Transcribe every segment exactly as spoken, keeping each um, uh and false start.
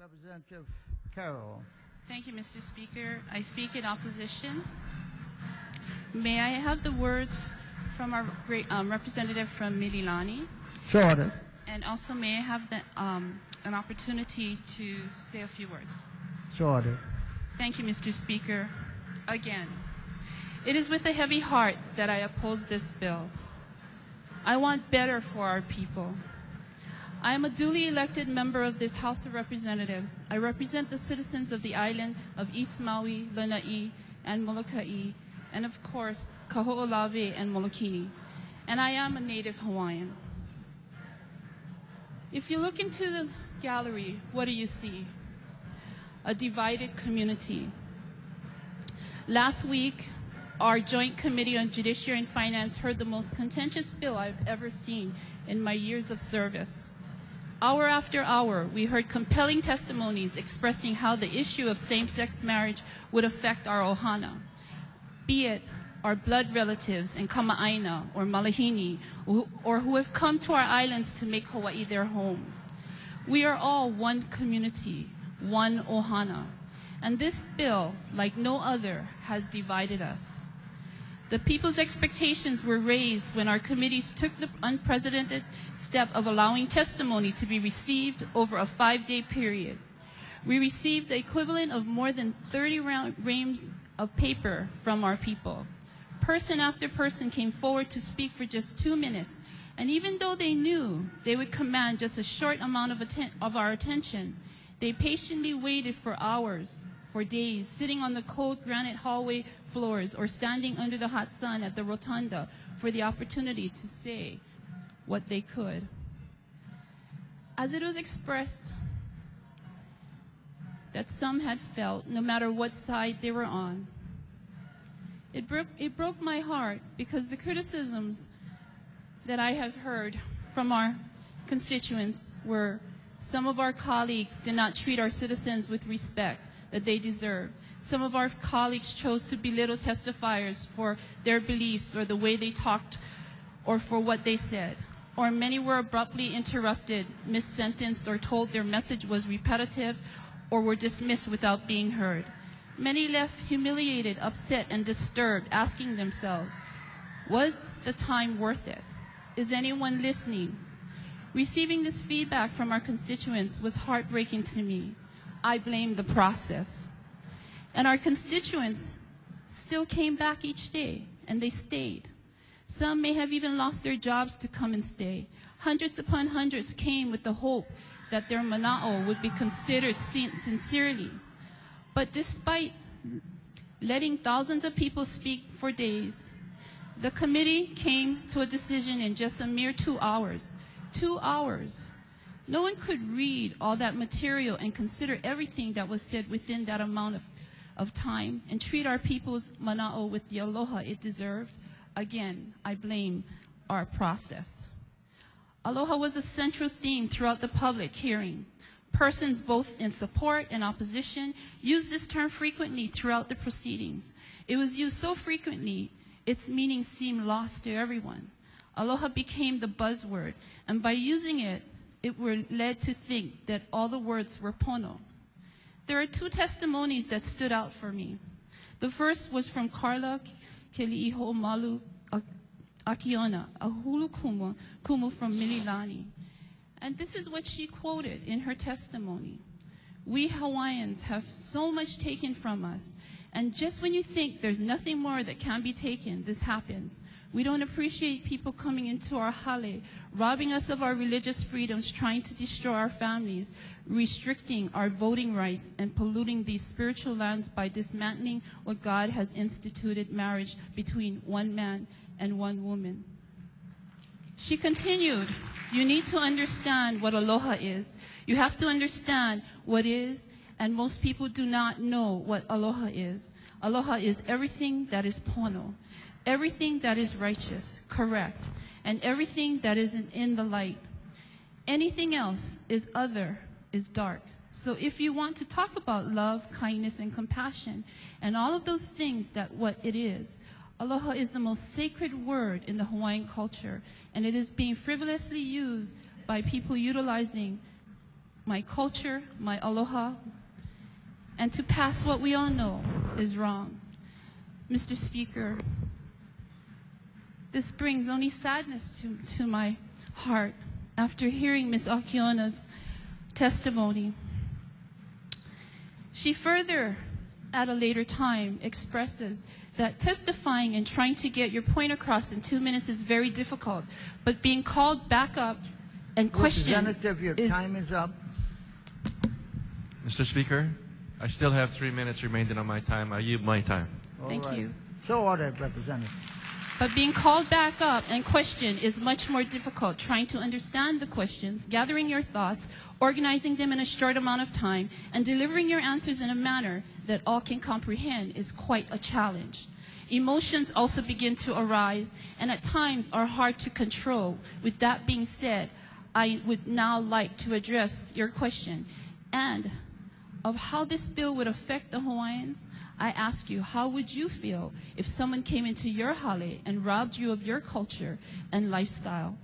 Representative Carroll. Thank you, Mister Speaker. I speak in opposition. May I have the words from our great um, representative from Mililani? Sure. And also may I have the, um, an opportunity to say a few words? Sure. Thank you, Mister Speaker. Again, it is with a heavy heart that I oppose this bill. I want better for our people. I am a duly elected member of this House of Representatives. I represent the citizens of the island of East Maui, Lanai, and Molokai, and of course, Kaho'olawe and Molokini. And I am a native Hawaiian. If you look into the gallery, what do you see? A divided community. Last week, our Joint Committee on Judiciary and Finance heard the most contentious bill I've ever seen in my years of service. Hour after hour, we heard compelling testimonies expressing how the issue of same-sex marriage would affect our ohana, be it our blood relatives in Kama'aina or Malahini, or who have come to our islands to make Hawaii their home. We are all one community, one ohana, and this bill, like no other, has divided us. The people's expectations were raised when our committees took the unprecedented step of allowing testimony to be received over a five-day period. We received the equivalent of more than thirty reams of paper from our people. Person after person came forward to speak for just two minutes, and even though they knew they would command just a short amount of, atten of our attention, they patiently waited for hours, for days, sitting on the cold granite hallway floors or standing under the hot sun at the rotunda for the opportunity to say what they could. As it was expressed that some had felt, no matter what side they were on, it, bro it broke my heart because the criticisms that I have heard from our constituents were some of our colleagues did not treat our citizens with respect that they deserve. Some of our colleagues chose to belittle testifiers for their beliefs or the way they talked or for what they said. Or many were abruptly interrupted, missentenced, or told their message was repetitive or were dismissed without being heard. Many left humiliated, upset, and disturbed, asking themselves, was the time worth it? Is anyone listening? Receiving this feedback from our constituents was heartbreaking to me. I blame the process. And our constituents still came back each day, and they stayed. Some may have even lost their jobs to come and stay. Hundreds upon hundreds came with the hope that their mana'o would be considered sin sincerely. But despite letting thousands of people speak for days, the committee came to a decision in just a mere two hours. Two hours. No one could read all that material and consider everything that was said within that amount of, of time and treat our people's mana'o with the aloha it deserved. Again, I blame our process. Aloha was a central theme throughout the public hearing. Persons both in support and opposition used this term frequently throughout the proceedings. It was used so frequently, its meaning seemed lost to everyone. Aloha became the buzzword, and by using it, it were led to think that all the words were pono. There are two testimonies that stood out for me. The first was from Carla Keli'iho ke Malu Akiona, a hulu kumu, kumu from Mililani. And this is what she quoted in her testimony. We Hawaiians have so much taken from us, and just when you think there's nothing more that can be taken, this happens. We don't appreciate people coming into our hale, robbing us of our religious freedoms, trying to destroy our families, restricting our voting rights, and polluting these spiritual lands by dismantling what God has instituted marriage between one man and one woman. She continued, you need to understand what aloha is. You have to understand what is, and most people do not know what aloha is. Aloha is everything that is pono. Everything that is righteous, correct, and everything that isn't in the light. Anything else is other, is dark. So if you want to talk about love, kindness, and compassion, and all of those things that what it is, aloha is the most sacred word in the Hawaiian culture, and it is being frivolously used by people utilizing my culture, my aloha, and to pass what we all know is wrong. Mister Speaker, this brings only sadness to, to my heart after hearing Miz Akiona's testimony. She further, at a later time, expresses that testifying and trying to get your point across in two minutes is very difficult, but being called back up and questioned Representative, your is time is up. Mister Speaker, I still have three minutes remaining on my time. I yield my time. All Thank right. you. So ordered, Representative. But being called back up and questioned is much more difficult. Trying to understand the questions, gathering your thoughts, organizing them in a short amount of time, and delivering your answers in a manner that all can comprehend is quite a challenge. Emotions also begin to arise and at times are hard to control. With that being said, I would now like to address your question. And of how this bill would affect the Hawaiians, I ask you, how would you feel if someone came into your hale and robbed you of your culture and lifestyle?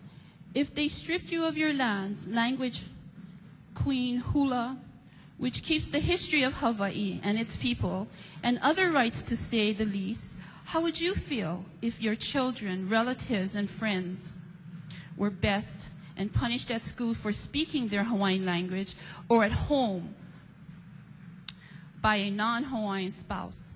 If they stripped you of your lands, language, queen, hula, which keeps the history of Hawaii and its people, and other rights to say the least, how would you feel if your children, relatives, and friends were best and punished at school for speaking their Hawaiian language or at home by a non-Hawaiian spouse?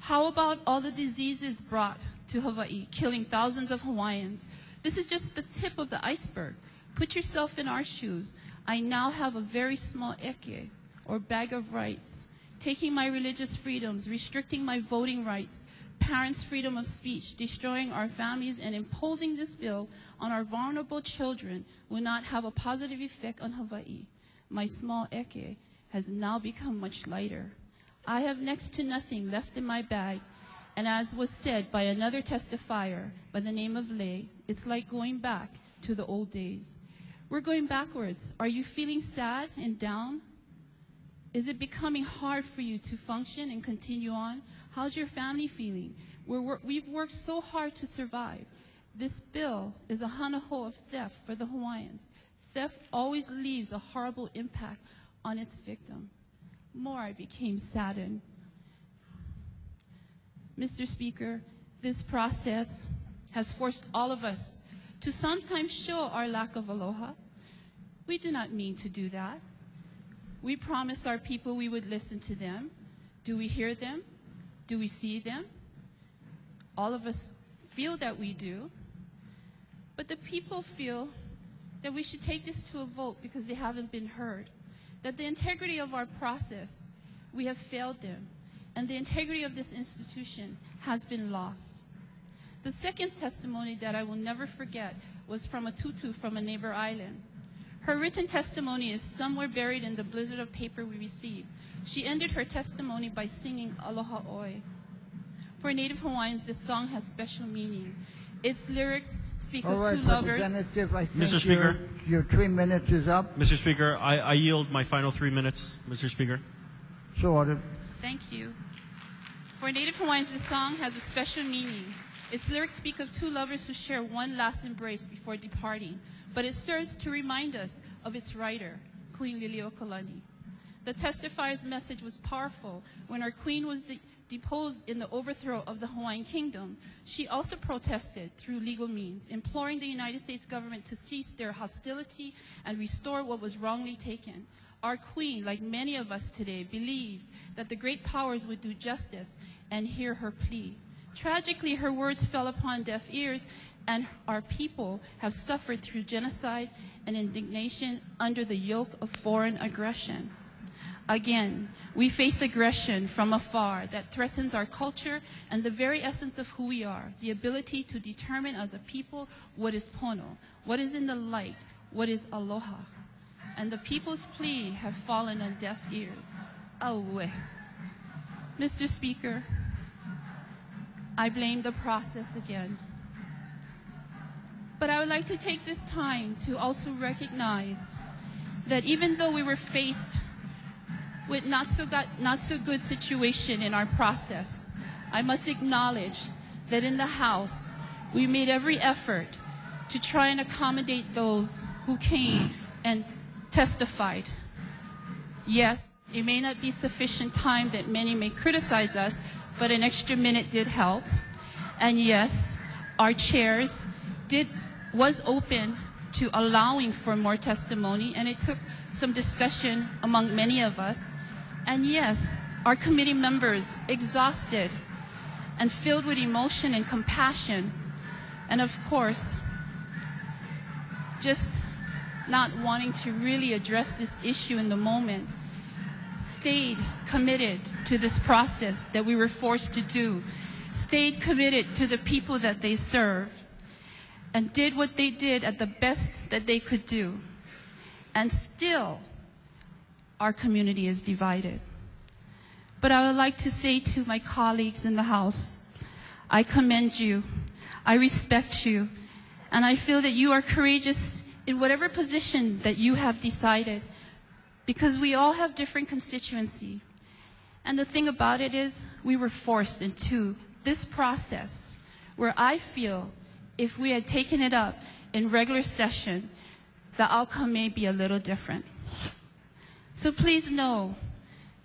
How about all the diseases brought to Hawaii, killing thousands of Hawaiians? This is just the tip of the iceberg. Put yourself in our shoes. I now have a very small eke, or bag of rights, taking my religious freedoms, restricting my voting rights, parents' freedom of speech, destroying our families, and imposing this bill on our vulnerable children will not have a positive effect on Hawaii. My small eke has now become much lighter. I have next to nothing left in my bag, and as was said by another testifier by the name of Lei, it's like going back to the old days. We're going backwards. Are you feeling sad and down? Is it becoming hard for you to function and continue on? How's your family feeling? We're, we've worked so hard to survive. This bill is a hana hou of theft for the Hawaiians. Theft always leaves a horrible impact on its victim. More I became saddened. Mister Speaker, this process has forced all of us to sometimes show our lack of aloha. We do not mean to do that. We promised our people we would listen to them. Do we hear them? Do we see them? All of us feel that we do, but the people feel that we should take this to a vote because they haven't been heard. That the integrity of our process, we have failed them, and the integrity of this institution has been lost. The second testimony that I will never forget was from a tutu from a neighbor island. Her written testimony is somewhere buried in the blizzard of paper we received. She ended her testimony by singing Aloha Oi. For Native Hawaiians, this song has special meaning. Its lyrics speak All of right, two lovers. Mister Speaker, your, your three minutes is up. Mister Speaker, I, I yield my final three minutes, Mister Speaker. So ordered. Thank you. For Native Hawaiians, this song has a special meaning. Its lyrics speak of two lovers who share one last embrace before departing, but it serves to remind us of its writer, Queen Liliuokalani. The testifier's message was powerful. When our queen was de deposed in the overthrow of the Hawaiian kingdom, she also protested through legal means, imploring the United States government to cease their hostility and restore what was wrongly taken. Our queen, like many of us today, believed that the great powers would do justice and hear her plea. Tragically, her words fell upon deaf ears, and our people have suffered through genocide and indignation under the yoke of foreign aggression. Again, we face aggression from afar that threatens our culture and the very essence of who we are, the ability to determine as a people what is pono, what is in the light, what is aloha. And the people's plea have fallen on deaf ears. Auwe. Mister Speaker, I blame the process again. But I would like to take this time to also recognize that even though we were faced with not so, got, not so good situation in our process, I must acknowledge that in the House, we made every effort to try and accommodate those who came and testified. Yes, it may not be sufficient time that many may criticize us, but an extra minute did help. And yes, our chairs did was open to allowing for more testimony, and it took some discussion among many of us. And yes, our committee members, exhausted and filled with emotion and compassion, and of course, just not wanting to really address this issue in the moment, stayed committed to this process that we were forced to do, stayed committed to the people that they served, and did what they did at the best that they could do. And still, our community is divided. But I would like to say to my colleagues in the House, I commend you, I respect you, and I feel that you are courageous in whatever position that you have decided, because we all have different constituency. And the thing about it is, we were forced into this process where I feel if we had taken it up in regular session, the outcome may be a little different. So please know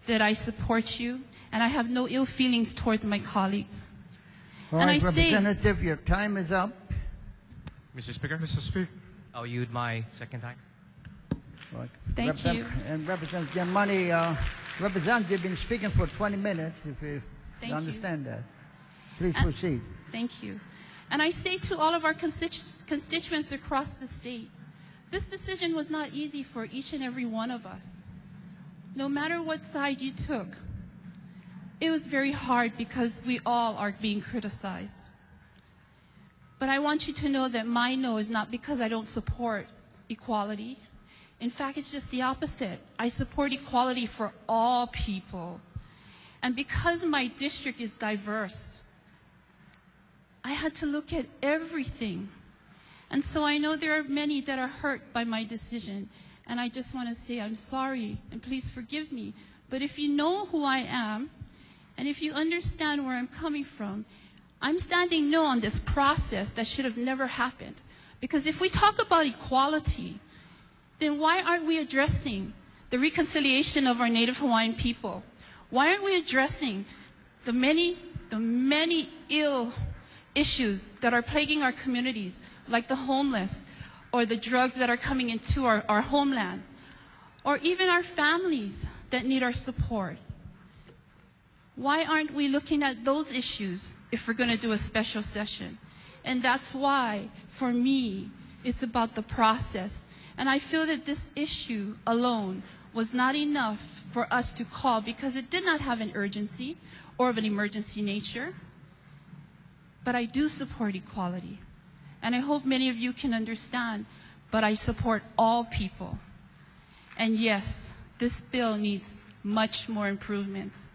that I support you, and I have no ill feelings towards my colleagues. All right, Representative, your time is up. Mister Speaker. Mister Speaker. I'll yield my second time. Right. Thank Repres you. And Representative Giammani, uh, Representative, been speaking for twenty minutes, if you thank understand you. that. Please and proceed. Thank you. And I say to all of our constitu constituents across the state, this decision was not easy for each and every one of us. No matter what side you took, it was very hard because we all are being criticized. But I want you to know that my no is not because I don't support equality. In fact, it's just the opposite. I support equality for all people. And because my district is diverse, I had to look at everything. And so I know there are many that are hurt by my decision. And I just want to say I'm sorry, and please forgive me. But if you know who I am, and if you understand where I'm coming from, I'm standing no on this process that should have never happened. Because if we talk about equality, then why aren't we addressing the reconciliation of our Native Hawaiian people? Why aren't we addressing the many, the many ill issues that are plaguing our communities, like the homeless, or the drugs that are coming into our, our homeland, or even our families that need our support? Why aren't we looking at those issues if we're going to do a special session? And that's why, for me, it's about the process. And I feel that this issue alone was not enough for us to call because it did not have an urgency or of an emergency nature. But I do support equality. And I hope many of you can understand, but I support all people. And yes, this bill needs much more improvements.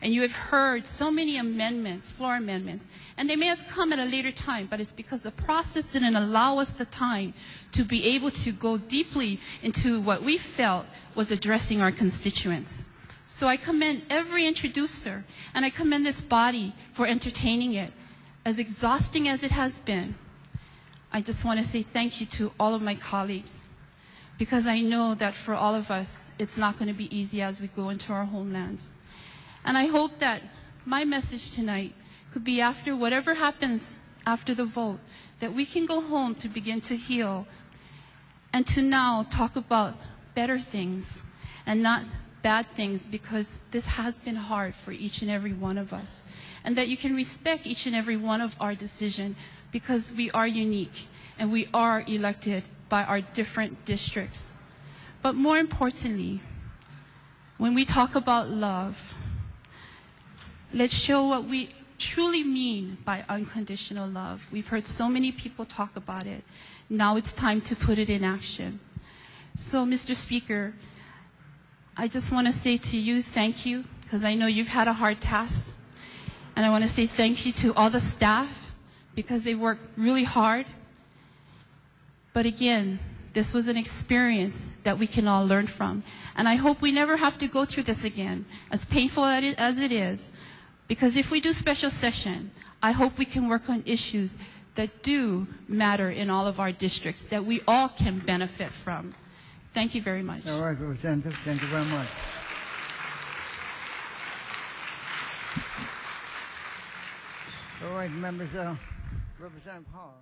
And you have heard so many amendments, floor amendments, and they may have come at a later time, but it's because the process didn't allow us the time to be able to go deeply into what we felt was addressing our constituents. So I commend every introducer, and I commend this body for entertaining it, as exhausting as it has been. I just want to say thank you to all of my colleagues, because I know that for all of us, it's not going to be easy as we go into our homelands. And I hope that my message tonight could be, after whatever happens after the vote, that we can go home to begin to heal and to now talk about better things and not bad things, because this has been hard for each and every one of us. And that you can respect each and every one of our decision, because we are unique and we are elected by our different districts. But more importantly, when we talk about love, let's show what we truly mean by unconditional love. We've heard so many people talk about it. Now it's time to put it in action. So, Mister Speaker, I just want to say to you, thank you, because I know you've had a hard task. And I want to say thank you to all the staff, because they worked really hard. But again, this was an experience that we can all learn from. And I hope we never have to go through this again, as painful as it is. Because if we do special session, I hope we can work on issues that do matter in all of our districts, that we all can benefit from. Thank you very much. All right, Representative, thank you very much. All right, members, uh, Representative Carr.